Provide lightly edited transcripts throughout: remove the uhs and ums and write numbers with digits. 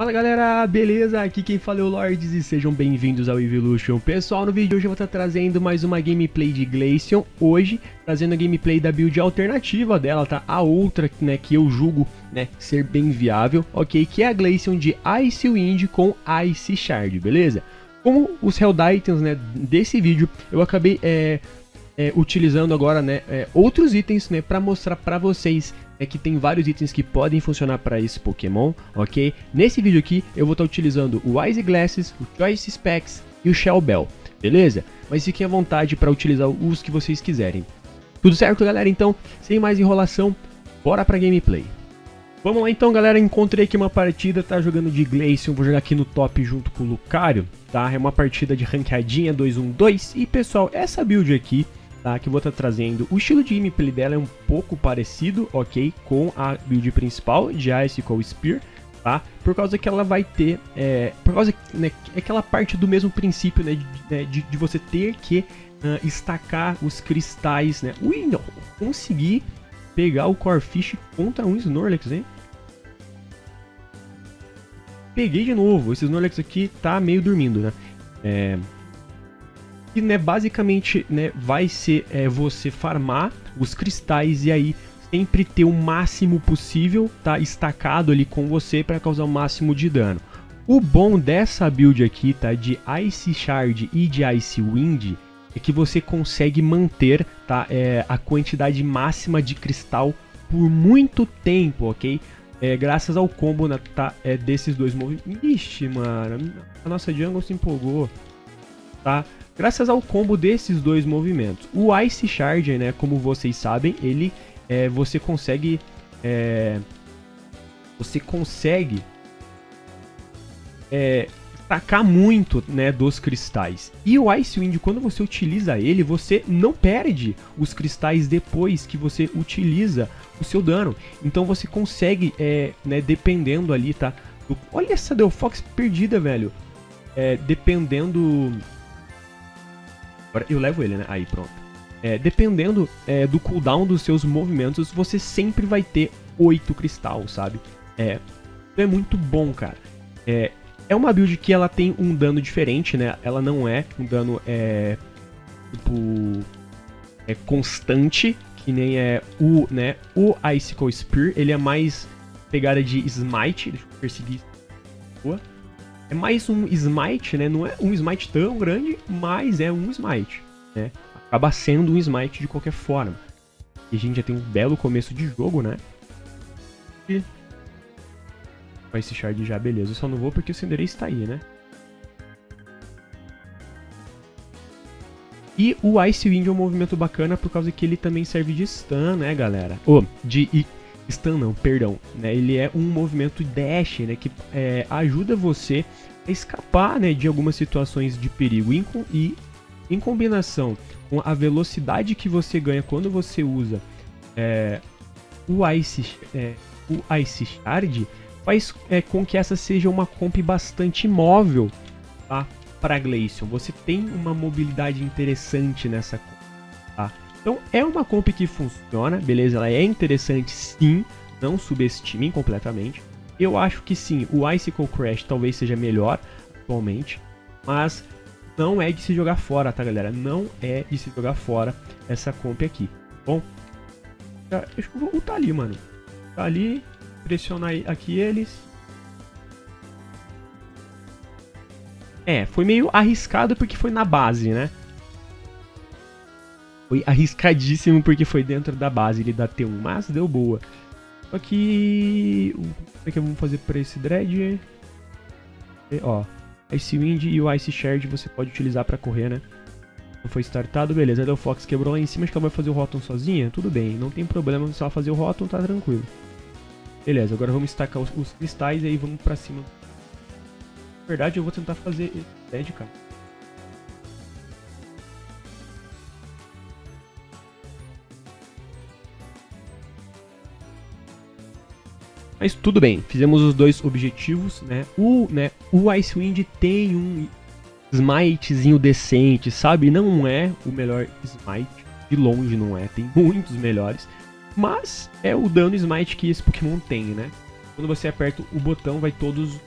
Fala galera, beleza? Aqui quem fala é o Lordds e sejam bem-vindos ao Eeveelution. Pessoal, no vídeo de hoje eu vou estar trazendo mais uma gameplay de Glaceon. Hoje, trazendo a gameplay da build alternativa dela, tá? A outra, né, que eu julgo, né, ser bem viável, ok? Que é a Glaceon de Icy Wind com Ice Shard, beleza? Como os Hell Items, né, desse vídeo, eu acabei utilizando agora, né, outros itens, né, para mostrar para vocês que tem vários itens que podem funcionar para esse Pokémon, ok? Nesse vídeo aqui eu vou estar utilizando o Ice Glasses, o Choice Specs e o Shell Bell, beleza? Mas fiquem à vontade para utilizar os que vocês quiserem. Tudo certo, galera? Então, sem mais enrolação, bora para gameplay. Vamos lá então, galera, encontrei aqui uma partida, tá, jogando de Glaceon, vou jogar aqui no top junto com o Lucario, tá? É uma partida de ranqueadinha 2-1-2 e, pessoal, essa build aqui, tá, que eu vou estar trazendo, o estilo de gameplay dela é um pouco parecido, ok, com a build principal de Icicle Spear, tá, por causa que ela vai ter, por causa, né, aquela parte do mesmo princípio, né, de você ter que estacar os cristais, né, ui, não, consegui pegar o Corfish contra um Snorlax, hein, peguei de novo, esse Snorlax aqui tá meio dormindo, né, que, né, basicamente, né, vai ser você farmar os cristais e aí sempre ter o máximo possível, tá, estacado ali com você para causar o máximo de dano. O bom dessa build aqui, tá, de Ice Shard e de Ice Wind é que você consegue manter, tá, a quantidade máxima de cristal por muito tempo, ok? Graças ao combo, né, tá, desses dois movimentos. Ixi, mano, a nossa jungle se empolgou, tá? Graças ao combo desses dois movimentos. O Ice Charge, né, como vocês sabem, ele você consegue tacar muito, né, dos cristais. E o Ice Wind, quando você utiliza ele, você não perde os cristais depois que você utiliza o seu dano. Então você consegue, né, dependendo ali, tá? Olha essa Delphox perdida, velho. Dependendo... Agora eu levo ele, né? Aí, pronto. Dependendo do cooldown dos seus movimentos, você sempre vai ter 8 cristal, sabe? É muito bom, cara. É uma build que ela tem um dano diferente, né? Ela não é um dano, tipo, constante, que nem é o, né? O Icicle Spear, ele é mais pegada de smite. Deixa eu perseguir. Boa. É mais um smite, né? Não é um smite tão grande, mas é um smite, né? Acaba sendo um smite de qualquer forma. E a gente já tem um belo começo de jogo, né? E... Vai esse shard já, beleza. Eu só não vou porque o Cinderace tá aí, né? E o Ice Wind é um movimento bacana por causa que ele também serve de stun, né, galera? Stun não, perdão, né? Ele é um movimento dash, né, que ajuda você a escapar, né, de algumas situações de perigo e em combinação com a velocidade que você ganha quando você usa o Ice Shard, faz com que essa seja uma comp bastante móvel, tá, para Glaceon. Você tem uma mobilidade interessante nessa comp, tá? Então é uma comp que funciona, beleza? Ela é interessante sim, não subestimem completamente. Eu acho que sim, o Icicle Crash talvez seja melhor atualmente, mas não é de se jogar fora, tá, galera? Não é de se jogar fora essa comp aqui, tá bom? Acho que eu vou ultar ali, mano. Tá ali, pressionar aqui eles. Foi meio arriscado porque foi na base, né? Foi arriscadíssimo porque foi dentro da base, ele dá T1, mas deu boa. Só que... Como é que vamos fazer para esse Dread? Ó, Ice Wind e o Ice Shard você pode utilizar para correr, né? Não foi startado, beleza. A Delphox quebrou lá em cima, acho que ela vai fazer o Rotom sozinha. Tudo bem, não tem problema, só vai fazer o Rotom, tá tranquilo. Beleza, agora vamos estacar os cristais e aí vamos pra cima. Na verdade, eu vou tentar fazer esse Dread, cara. Mas tudo bem, fizemos os dois objetivos, né? O Ice Wind tem um smitezinho decente, sabe? Não é o melhor smite, de longe não é, tem muitos melhores. Mas é o dano smite que esse Pokémon tem, né? Quando você aperta o botão, vai todos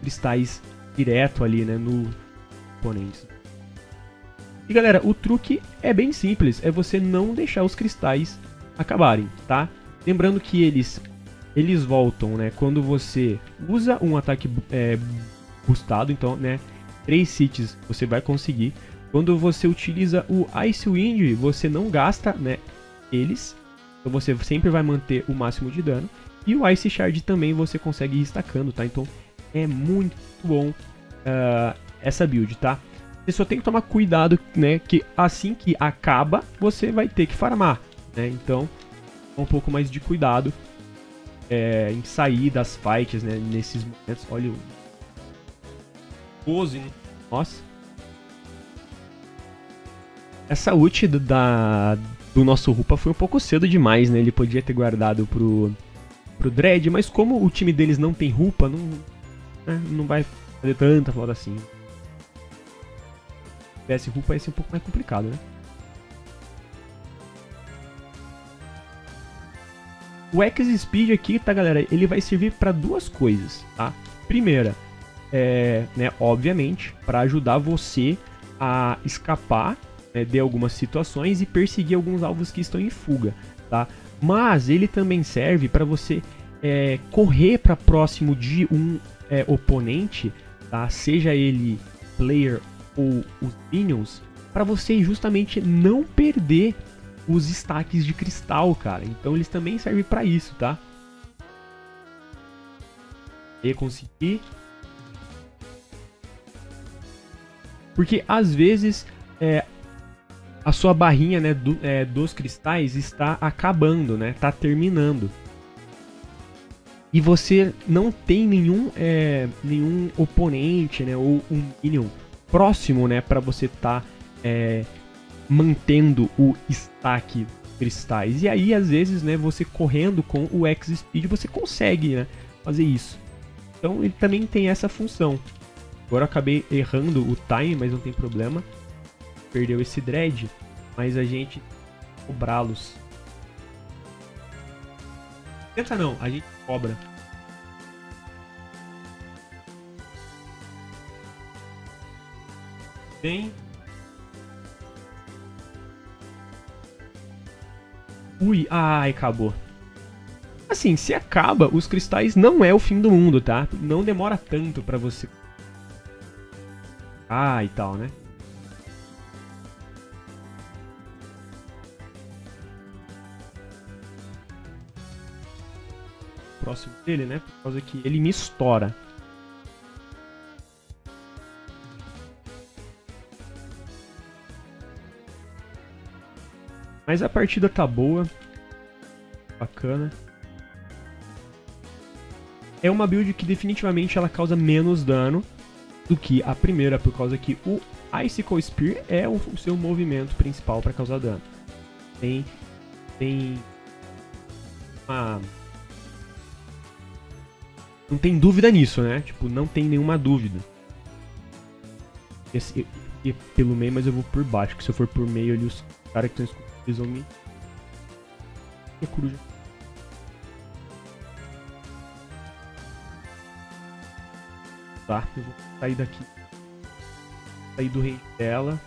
cristais direto ali, né, no oponente. E galera, o truque é bem simples, é você não deixar os cristais acabarem, tá? Lembrando que eles voltam, né, quando você usa um ataque boostado, então, né, 3 hits você vai conseguir. Quando você utiliza o Icy Wind, você não gasta, né, eles, então você sempre vai manter o máximo de dano. E o Ice Shard também você consegue ir estacando, tá? Então é muito bom essa build, tá? Você só tem que tomar cuidado, né? Que assim que acaba, você vai ter que farmar, né? Então, um pouco mais de cuidado em sair das fights, né? Nesses momentos. Olha o... pose, nossa. Essa ult do nosso Rupa foi um pouco cedo demais, né? Ele podia ter guardado pro Dread, mas como o time deles não tem Rupa, não, né, não vai fazer tanta falta assim. Se tivesse Rupa ia ser um pouco mais complicado, né? O X Speed aqui, tá galera, ele vai servir para duas coisas, tá? Primeira, né, obviamente, para ajudar você a escapar, né, de algumas situações e perseguir alguns alvos que estão em fuga, tá? Mas ele também serve para você correr para próximo de um oponente, tá? Seja ele player ou os minions, para você justamente não perder os destaques de cristal, cara. Então eles também servem para isso, tá? E consegui. Porque às vezes a sua barrinha, né, dos cristais está acabando, né, está terminando. E você não tem nenhum oponente, né, ou um minion próximo, né, para você estar mantendo o destaque dos cristais. E aí, às vezes, né, você correndo com o X Speed, você consegue, né, fazer isso. Então ele também tem essa função. Agora eu acabei errando o time, mas não tem problema. Perdeu esse dread, mas a gente cobrá-los. Tenta não, a gente cobra. Tem ui, ai, acabou. Assim, se acaba os cristais, não é o fim do mundo, tá? Não demora tanto pra você e tal, né? Próximo dele, né? Por causa que ele me estoura. Mas a partida tá boa. Bacana. É uma build que definitivamente ela causa menos dano do que a primeira, por causa que o Icicle Spear é o seu movimento principal para causar dano. Tem uma... Não tem dúvida nisso, né? Tipo, não tem nenhuma dúvida. Eu pelo meio, mas eu vou por baixo, que se eu for por meio ali, os caras que estão escutando, eles vão me... É coruja. Tá, eu vou sair daqui. Sair do rei dela.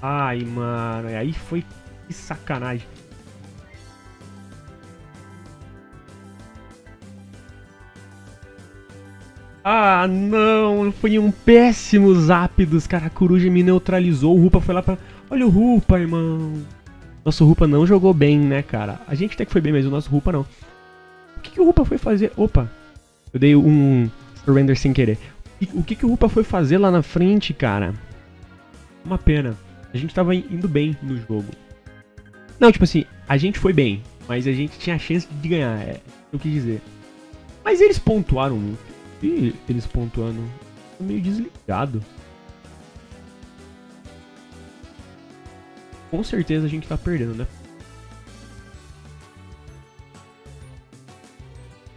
Ai, mano, aí foi que sacanagem. Ah, não! Foi um péssimo zap dos caras. A coruja me neutralizou. O Rupa foi lá pra... Olha o Rupa, irmão. Nosso Rupa não jogou bem, né, cara? A gente até que foi bem, mas o nosso Rupa não. O que o Rupa foi fazer? Opa! Eu dei um surrender sem querer. O que o Rupa foi fazer lá na frente, cara? Uma pena. A gente tava indo bem no jogo. Não, tipo assim, a gente foi bem, mas a gente tinha a chance de ganhar, eu quis dizer. Mas eles pontuaram muito. E eles pontuando meio desligado. Com certeza a gente tá perdendo, né?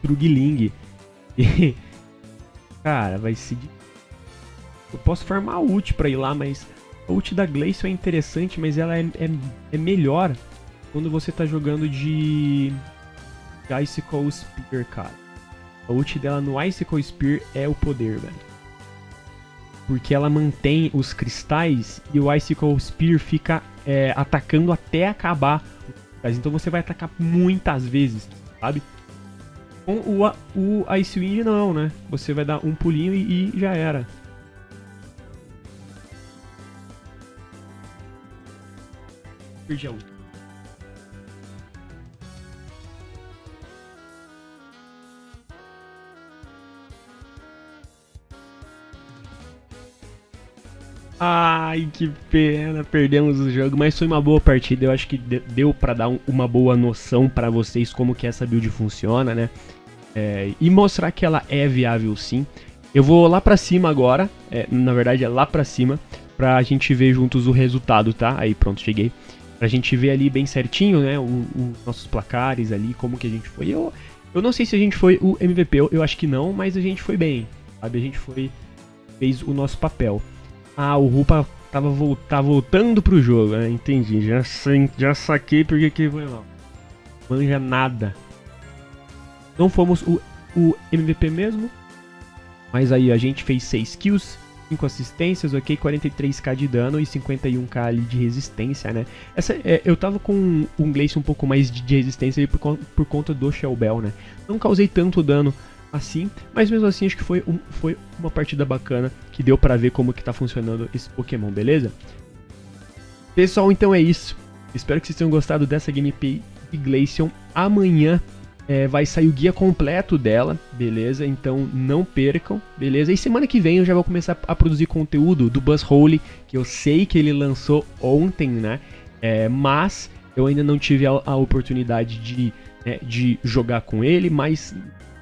Trugiling. Cara, vai ser... Eu posso farmar a ult pra ir lá, mas... A ult da Glaceon é interessante, mas ela é melhor quando você tá jogando de... de Icicle Spear, cara. A ult dela no Icicle Spear é o poder, velho. Porque ela mantém os cristais e o Icicle Spear fica atacando até acabar os cristais. Então você vai atacar muitas vezes, sabe? Com o Ice Wind não, né? Você vai dar um pulinho e já era. Perdi a ult. Ai, que pena, perdemos o jogo, mas foi uma boa partida, eu acho que deu pra dar uma boa noção pra vocês como que essa build funciona, né? E mostrar que ela é viável sim. Eu vou lá pra cima agora, na verdade é lá pra cima, pra gente ver juntos o resultado, tá? Aí pronto, cheguei. Pra gente ver ali bem certinho, né, os nossos placares ali, como que a gente foi. Eu não sei se a gente foi o MVP, eu acho que não, mas a gente foi bem, sabe? A gente fez o nosso papel. Ah, o Rupa tá voltando pro jogo, né? Entendi, já saquei porque que foi mal. Manja nada. Não fomos o MVP mesmo. Mas aí a gente fez 6 kills, 5 assistências, ok? 43k de dano e 51k ali de resistência, né? Eu tava com um Glaceon um pouco mais de resistência ali por conta do Shell Bell, né? Não causei tanto dano assim, mas mesmo assim acho que foi uma partida bacana que deu pra ver como que tá funcionando esse Pokémon, beleza? Pessoal, então é isso. Espero que vocês tenham gostado dessa gameplay de Glaceon. Amanhã vai sair o guia completo dela, beleza? Então não percam, beleza? E semana que vem eu já vou começar a produzir conteúdo do Buzzholy, que eu sei que ele lançou ontem, né? Mas eu ainda não tive a oportunidade de jogar com ele, mas...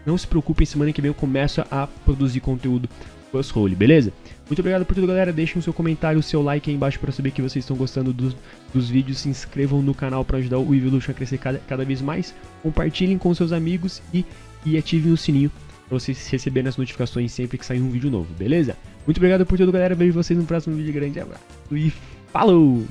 Não se preocupem, semana que vem eu começo a produzir conteúdo com os Buzzholy, beleza? Muito obrigado por tudo, galera. Deixem o seu comentário, o seu like aí embaixo para saber que vocês estão gostando dos vídeos. Se inscrevam no canal para ajudar o Eeveelution a crescer cada vez mais. Compartilhem com seus amigos e ativem o sininho para vocês receberem as notificações sempre que sair um vídeo novo, beleza? Muito obrigado por tudo, galera. Vejo vocês no próximo vídeo. Grande abraço e falou!